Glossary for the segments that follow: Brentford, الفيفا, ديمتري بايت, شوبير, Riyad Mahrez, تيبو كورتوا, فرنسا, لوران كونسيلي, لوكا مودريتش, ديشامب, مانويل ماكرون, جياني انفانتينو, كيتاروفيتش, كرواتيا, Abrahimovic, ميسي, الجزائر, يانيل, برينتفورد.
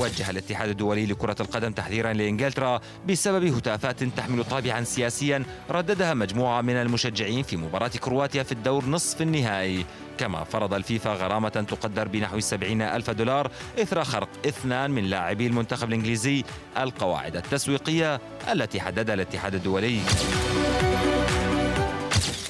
وجه الاتحاد الدولي لكرة القدم تحذيرا لإنجلترا بسبب هتافات تحمل طابعا سياسيا رددها مجموعة من المشجعين في مباراة كرواتيا في الدور نصف النهائي. كما فرض الفيفا غرامة تقدر بنحو 70,000 دولار إثر خرق 2 من لاعبي المنتخب الإنجليزي القواعد التسويقية التي حددها الاتحاد الدولي.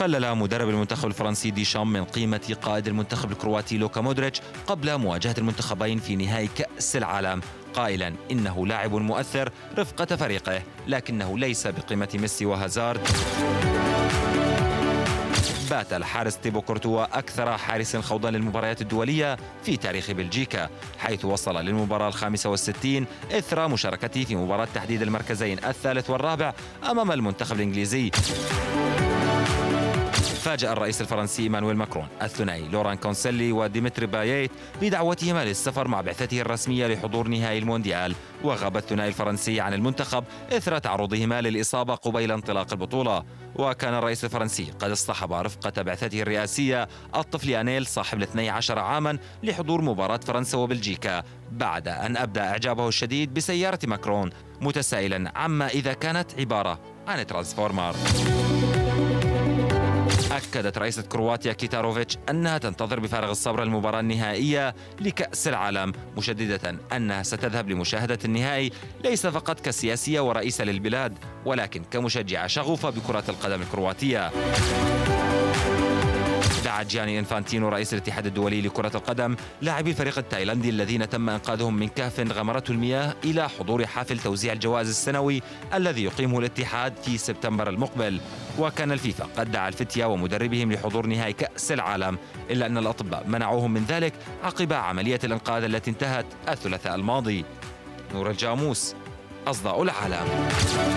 قلل مدرب المنتخب الفرنسي ديشامب من قيمة قائد المنتخب الكرواتي لوكا مودريتش قبل مواجهة المنتخبين في نهائي كأس العالم، قائلا إنه لاعب مؤثر رفقة فريقه لكنه ليس بقيمة ميسي وهازارد. بات الحارس تيبو كورتوا أكثر حارس خوضا للمباريات الدولية في تاريخ بلجيكا، حيث وصل للمباراة 65 إثر مشاركته في مباراة تحديد المركزين الثالث والرابع أمام المنتخب الإنجليزي. فاجأ الرئيس الفرنسي مانويل ماكرون الثنائي لوران كونسيلي وديمتري بايت بدعوتهما للسفر مع بعثته الرسمية لحضور نهائي المونديال، وغاب الثنائي الفرنسي عن المنتخب إثر تعرضهما للإصابة قبيل انطلاق البطولة. وكان الرئيس الفرنسي قد اصطحب رفقة بعثته الرئاسية الطفل يانيل صاحب 12 عاما لحضور مباراة فرنسا وبلجيكا، بعد أن أبدى إعجابه الشديد بسيارة ماكرون متسائلا عما إذا كانت عبارة عن ترانسفورمر. أكدت رئيسة كرواتيا كيتاروفيتش أنها تنتظر بفارغ الصبر المباراة النهائية لكأس العالم، مشددة أنها ستذهب لمشاهدة النهائي ليس فقط كسياسية ورئيسة للبلاد ولكن كمشجعة شغوفة بكرة القدم الكرواتية. دعا جياني انفانتينو رئيس الاتحاد الدولي لكرة القدم لاعبي الفريق التايلاندي الذين تم إنقاذهم من كهف غمرته المياه إلى حضور حافل توزيع الجوائز السنوي الذي يقيمه الاتحاد في سبتمبر المقبل. وكان الفيفا قد دعا الفتية ومدربهم لحضور نهائي كأس العالم، إلا أن الأطباء منعوهم من ذلك عقب عملية الإنقاذ التي انتهت الثلاثاء الماضي. نور الجاموس، أصداء العالم.